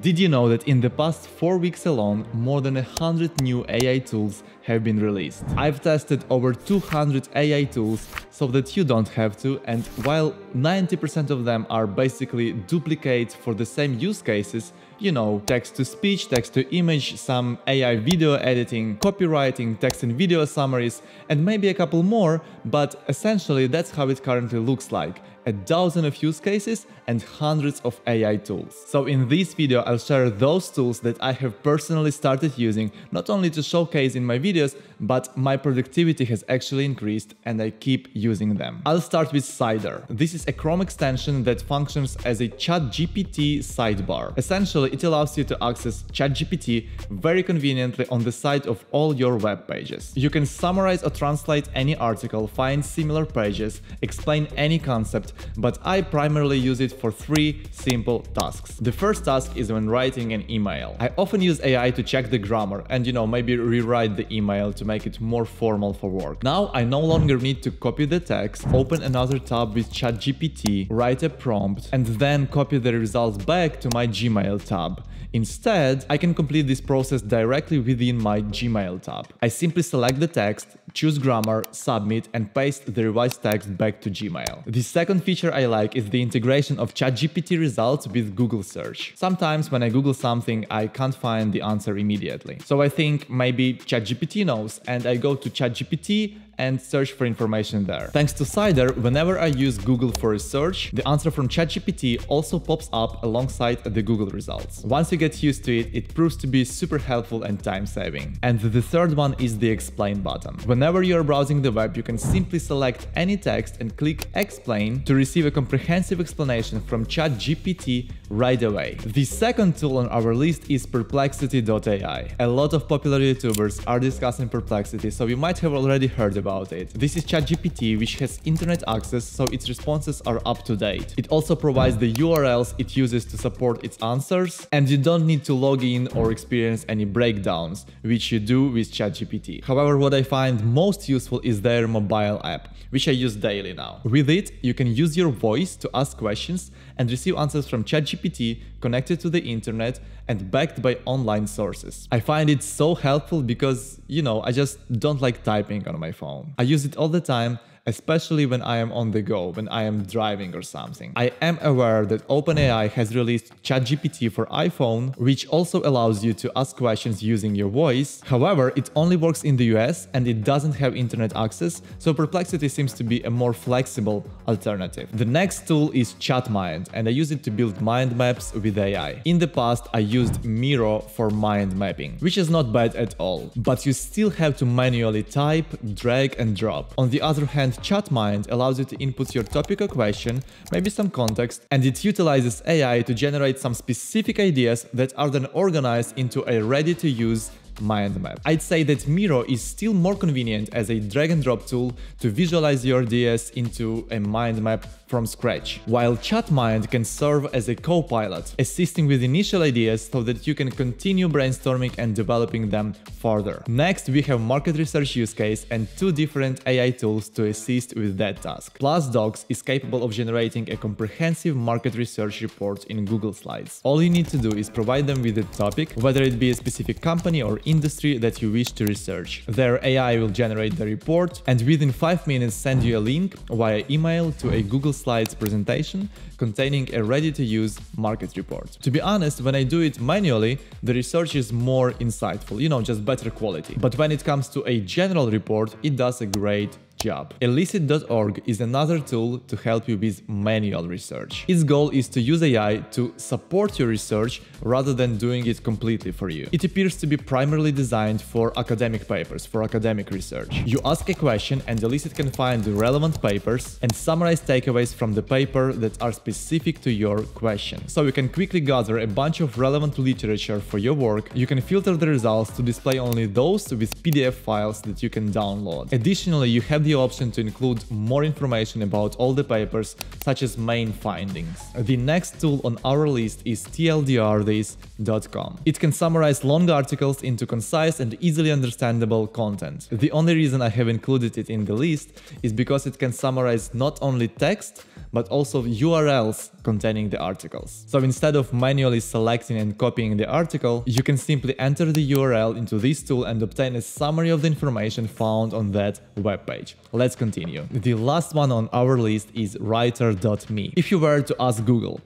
Did you know that in the past 4 weeks alone, more than 100 new AI tools have been released? I've tested over 200 AI tools so that you don't have to, and while 90% of them are basically duplicates for the same use cases, you know, text-to-speech, text-to-image, some AI video editing, copywriting, text and video summaries, and maybe a couple more, but essentially that's how it currently looks like. A dozen of use cases and hundreds of AI tools. So in this video I'll share those tools that I have personally started using, not only to showcase in my videos, but my productivity has actually increased and I keep using them. I'll start with Sider. This is a Chrome extension that functions as a ChatGPT sidebar. Essentially, it allows you to access ChatGPT very conveniently on the side of all your web pages. You can summarize or translate any article, find similar pages, explain any concept, but I primarily use it for three simple tasks. The first task is when writing an email. I often use AI to check the grammar and, you know, maybe rewrite the email to make it more formal for work. Now I no longer need to copy the text, open another tab with ChatGPT, write a prompt, and then copy the results back to my Gmail tab. Instead, I can complete this process directly within my Gmail tab. I simply select the text, choose grammar, submit, and paste the revised text back to Gmail. The second feature I like is the integration of ChatGPT results with Google search. Sometimes when I Google something, I can't find the answer immediately. So I think maybe ChatGPT knows, and I go to ChatGPT and search for information there. Thanks to Sider, whenever I use Google for a search, the answer from ChatGPT also pops up alongside the Google results. Once you get used to it, it proves to be super helpful and time-saving. And the third one is the Explain button. Whenever you're browsing the web, you can simply select any text and click Explain to receive a comprehensive explanation from ChatGPT right away. The second tool on our list is Perplexity.ai. A lot of popular YouTubers are discussing Perplexity, so you might have already heard about it. This is ChatGPT, which has internet access, so its responses are up to date. It also provides the URLs it uses to support its answers, and you don't need to log in or experience any breakdowns, which you do with ChatGPT. However, what I find most useful is their mobile app, which I use daily now. With it, you can use your voice to ask questions and receive answers from ChatGPT connected to the internet and backed by online sources. I find it so helpful because, you know, I just don't like typing on my phone. I use it all the time, especially when I am on the go, when I am driving or something. I am aware that OpenAI has released ChatGPT for iPhone, which also allows you to ask questions using your voice. However, it only works in the US and it doesn't have internet access, so Perplexity seems to be a more flexible alternative. The next tool is ChatMind, and I use it to build mind maps with AI. In the past, I used Miro for mind mapping, which is not bad at all, but you still have to manually type, drag and drop. On the other hand, ChatMind allows you to input your topic or question, maybe some context, and it utilizes AI to generate some specific ideas that are then organized into a ready-to-use mind map. I'd say that Miro is still more convenient as a drag-and-drop tool to visualize your ideas into a mind map from scratch, while ChatMind can serve as a co-pilot, assisting with initial ideas so that you can continue brainstorming and developing them further. Next, we have market research use case and two different AI tools to assist with that task. PlusDocs is capable of generating a comprehensive market research report in Google Slides. All you need to do is provide them with a topic, whether it be a specific company or industry that you wish to research. Their AI will generate the report and within 5 minutes send you a link via email to a Google Slides presentation containing a ready-to-use market report. To be honest, when I do it manually, the research is more insightful, you know, just better quality. But when it comes to a general report, it does a great job. Elicit.org is another tool to help you with manual research. Its goal is to use AI to support your research rather than doing it completely for you. It appears to be primarily designed for academic papers, for academic research. You ask a question and Elicit can find the relevant papers and summarize takeaways from the paper that are specific to your question. So you can quickly gather a bunch of relevant literature for your work. You can filter the results to display only those with PDF files that you can download. Additionally, you have the the option to include more information about all the papers, such as main findings. The next tool on our list is tldrthis.com. It can summarize long articles into concise and easily understandable content. The only reason I have included it in the list is because it can summarize not only text, but also URLs containing the articles. So instead of manually selecting and copying the article, you can simply enter the URL into this tool and obtain a summary of the information found on that web page. Let's continue. The last one on our list is rytr.me. If you were to ask Google,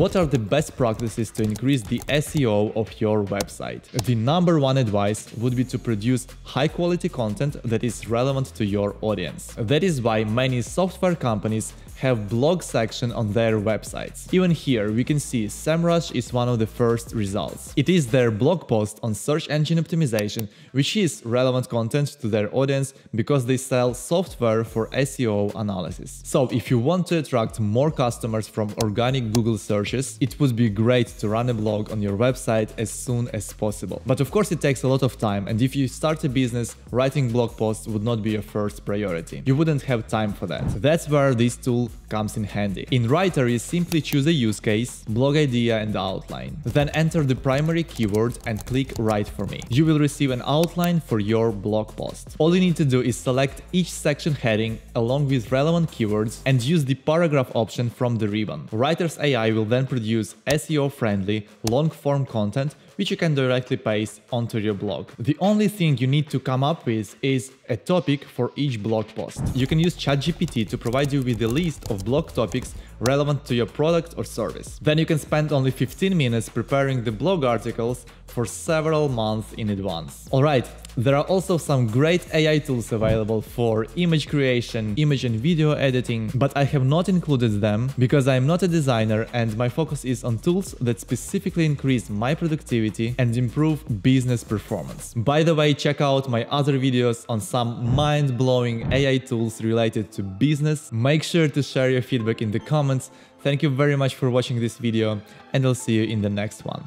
what are the best practices to increase the SEO of your website? The number one advice would be to produce high-quality content that is relevant to your audience. That is why many software companies have blog section on their websites. Even here we can see SEMrush is one of the first results. It is their blog post on search engine optimization, which is relevant content to their audience because they sell software for SEO analysis. So if you want to attract more customers from organic Google searches, it would be great to run a blog on your website as soon as possible. But of course it takes a lot of time, and if you start a business, writing blog posts would not be your first priority. You wouldn't have time for that. That's where this tool comes in handy. In Rytr, you simply choose a use case, blog idea and outline. Then enter the primary keyword and click Write for me. You will receive an outline for your blog post. All you need to do is select each section heading along with relevant keywords and use the paragraph option from the ribbon. Rytr's AI will then produce SEO-friendly, long-form content which you can directly paste onto your blog. The only thing you need to come up with is a topic for each blog post. You can use ChatGPT to provide you with a list of blog topics relevant to your product or service. Then you can spend only 15 minutes preparing the blog articles for several months in advance. Alright, there are also some great AI tools available for image creation, image and video editing, but I have not included them because I am not a designer and my focus is on tools that specifically increase my productivity and improve business performance. By the way, check out my other videos on some mind-blowing AI tools related to business. Make sure to share your feedback in the comments. Thank you very much for watching this video, and I'll see you in the next one.